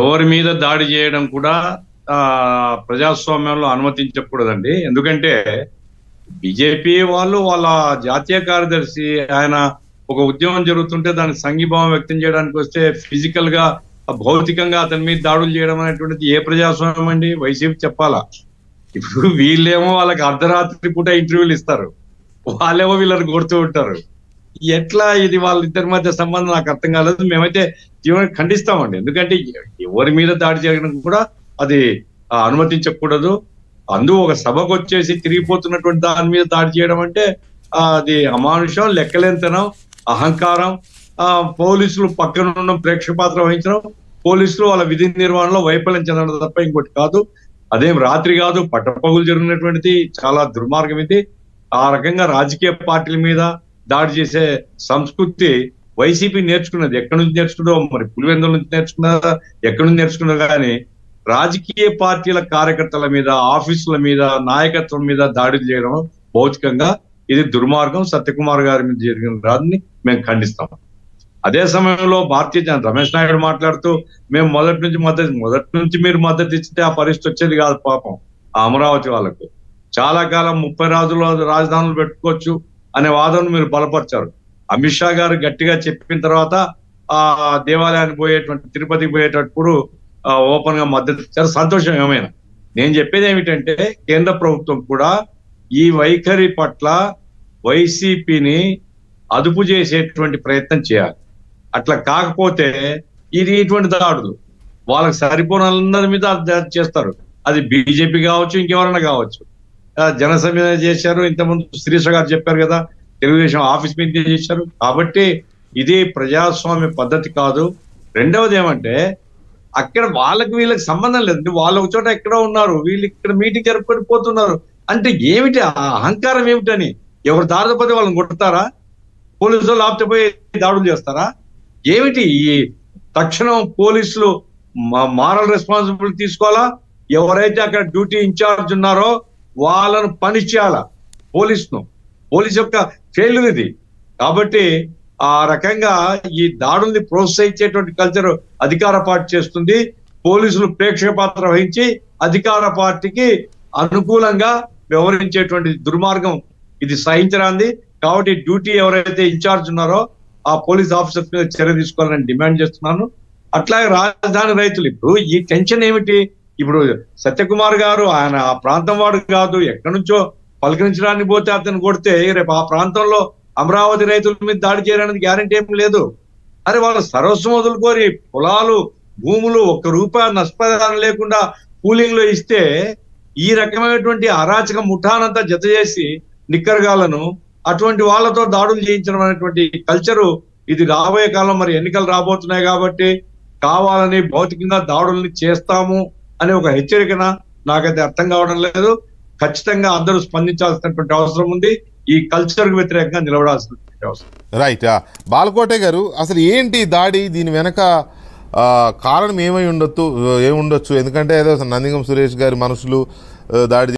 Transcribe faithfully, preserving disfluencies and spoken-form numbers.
ఎవరి మీద దాడి చేయడం కూడా ఆ ప్రజాస్వామ్యంలో అనుమతించకూడదండి. ఎందుకంటే బీజేపీ వాళ్ళు వాళ్ళ జాతీయ కార్యదర్శి ఆయన ఒక ఉద్యమం జరుగుతుంటే దాని సంఘీభావం వ్యక్తం చేయడానికి వస్తే ఫిజికల్ గా భౌతికంగా అతని మీద దాడులు చేయడం అనేటువంటిది ఏ ప్రజాస్వామ్యం అండి? వైసీపీ చెప్పాలా? ఇప్పుడు వీళ్ళేమో వాళ్ళకి అర్ధరాత్రి పూట ఇంటర్వ్యూలు ఇస్తారు, వాళ్ళేమో వీళ్ళని కొడుతూ ఉంటారు. ఎట్లా ఇది వాళ్ళిద్దరి మధ్య సంబంధం నాకు అర్థం కాలేదు. మేమైతే తీవ్రంగా ఖండిస్తామండి. ఎందుకంటే ఎవరి మీద దాడి జరగడం కూడా అది అనుమతించకూడదు. అందు ఒక సభకు వచ్చేసి తిరిగిపోతున్నటువంటి దాని మీద దాడి చేయడం అంటే అది అమానుషం, లెక్కలేనితనం, అహంకారం. ఆ పోలీసులు పక్కన ఉన్న ప్రేక్షపాత్ర వహించడం, పోలీసులు వాళ్ళ విధి నిర్వహణలో వైఫల్యం చెందడం తప్ప ఇంకోటి కాదు. అదేం రాత్రి కాదు, పట్టపగులు జరిగినటువంటిది. చాలా దుర్మార్గం ఇది. ఆ రకంగా రాజకీయ పార్టీల మీద దాడి చేసే సంస్కృతి వైసీపీ నేర్చుకున్నది. ఎక్కడి నుంచి నేర్చుకున్నదో మరి పులివెందుల నుంచి నేర్చుకున్నదా ఎక్కడి నుంచి నేర్చుకున్నదో కానీ రాజకీయ పార్టీల కార్యకర్తల మీద, ఆఫీసుల మీద, నాయకత్వం మీద దాడులు చేయడం భౌతికంగా ఇది దుర్మార్గం. సత్యకుమార్ గారి మీద జరిగిన దాన్ని మేము ఖండిస్తాం. అదే సమయంలో భారతీయ జనతా రమేష్ నాయుడు మాట్లాడుతూ మేము మొదటి నుంచి మద్దతు మొదటి నుంచి మీరు మద్దతు ఇచ్చితే ఆ పరిస్థితి వచ్చేది కాదు. పాపం ఆ అమరావతి వాళ్ళకు చాలా కాలం ముప్పై రాజుల రాజధానులు పెట్టుకోవచ్చు అనే వాదనను మీరు బలపరిచారు. అమిత్ షా గారు గట్టిగా చెప్పిన తర్వాత ఆ దేవాలయానికి పోయేటువంటి తిరుపతికి పోయేటప్పుడు ఓపెన్ గా మద్దతు ఇచ్చారు. సంతోషం. ఏమైనా నేను చెప్పేది ఏమిటంటే కేంద్ర ప్రభుత్వం కూడా ఈ వైఖరి పట్ల వైసీపీని అదుపు చేసేటువంటి ప్రయత్నం చేయాలి. అట్లా కాకపోతే ఇది ఇటువంటి దాడులు వాళ్ళకి సరిపోనందరి మీద చేస్తారు. అది బీజేపీ కావచ్చు, ఇంకెవరైనా కావచ్చు. జనసేన మీద చేశారు, ఇంతకుముందు శిరీష గారు చెప్పారు కదా, తెలుగుదేశం ఆఫీస్ మీద చేశారు. కాబట్టి ఇది ప్రజాస్వామ్య పద్ధతి కాదు. రెండవది ఏమంటే అక్కడ వాళ్ళకి వీళ్ళకి సంబంధం లేదు. వాళ్ళు ఒక చోట ఎక్కడ ఉన్నారు, వీళ్ళు ఇక్కడ మీటింగ్ జరుపుకొని పోతున్నారు అంటే ఏమిటి ఆ అహంకారం ఏమిటని? ఎవరు దారిపోతే వాళ్ళని కొడతారా? పోలీసులు ఆపితే పోయి దాడులు చేస్తారా ఏమిటి? ఈ తక్షణం పోలీసులు మారల్ రెస్పాన్సిబిలిటీ తీసుకోవాలా. ఎవరైతే అక్కడ డ్యూటీ ఇన్ఛార్జ్ ఉన్నారో వాళ్ళను పనిష్ చేయాలా. పోలీసును పోలీసు యొక్క ఫెయిల్యూర్ ఇది. కాబట్టి ఆ రకంగా ఈ దాడుల్ని ప్రోత్సహించేటువంటి కల్చర్ అధికార పార్టీ చేస్తుంది. పోలీసులు ప్రేక్షక పాత్ర వహించి అధికార పార్టీకి అనుకూలంగా వ్యవహరించేటువంటి దుర్మార్గం ఇది, సహించరాంది. కాబట్టి డ్యూటీ ఎవరైతే ఇన్ఛార్జ్ ఉన్నారో ఆ పోలీస్ ఆఫీసర్స్ మీద చర్య తీసుకోవాలని డిమాండ్ చేస్తున్నాను. అట్లాగే రాజధాని రైతులు ఇప్పుడు ఈ టెన్షన్ ఏమిటి? ఇప్పుడు సత్యకుమార్ గారు ఆయన ఆ ప్రాంతం వాడు కాదు, ఎక్కడి నుంచో పలకరించడానికి పోతే అతను కొడితే రేపు ఆ ప్రాంతంలో అమరావతి రైతుల మీద దాడి చేయడానికి గ్యారంటీ ఏం లేదు. అరే వాళ్ళు సర్వస్వం వదులుకొని పొలాలు, భూములు ఒక్క రూపాయి నష్టపరిహారం లేకుండా కూలింగ్ లో ఇస్తే ఈ రకమైనటువంటి అరాచక ముఠానంతా జత చేసి నిక్కరగాలను అటువంటి వాళ్ళతో దాడులు చేయించడం అనేటువంటి కల్చరు ఇది రాబోయే కాలం. మరి ఎన్నికలు రాబోతున్నాయి కాబట్టి కావాలని భౌతికంగా దాడుల్ని చేస్తాము అనే ఒక హెచ్చరికన నాకైతే అర్థం కావడం లేదు. ఖచ్చితంగా అందరూ స్పందించాల్సినటువంటి అవసరం ఉంది. ఈ కల్చర్ కు వ్యతిరేకంగా నిలబడాల్సినటువంటి అవసరం. రైట్ బాలకోటే గారు, అసలు ఏంటి దాడి, దీని వెనక కారణం ఏమై ఉండొచ్చు ఏముండొచ్చు? ఎందుకంటే ఏదో నందిగం సురేష్ గారి మనుషులు దాడి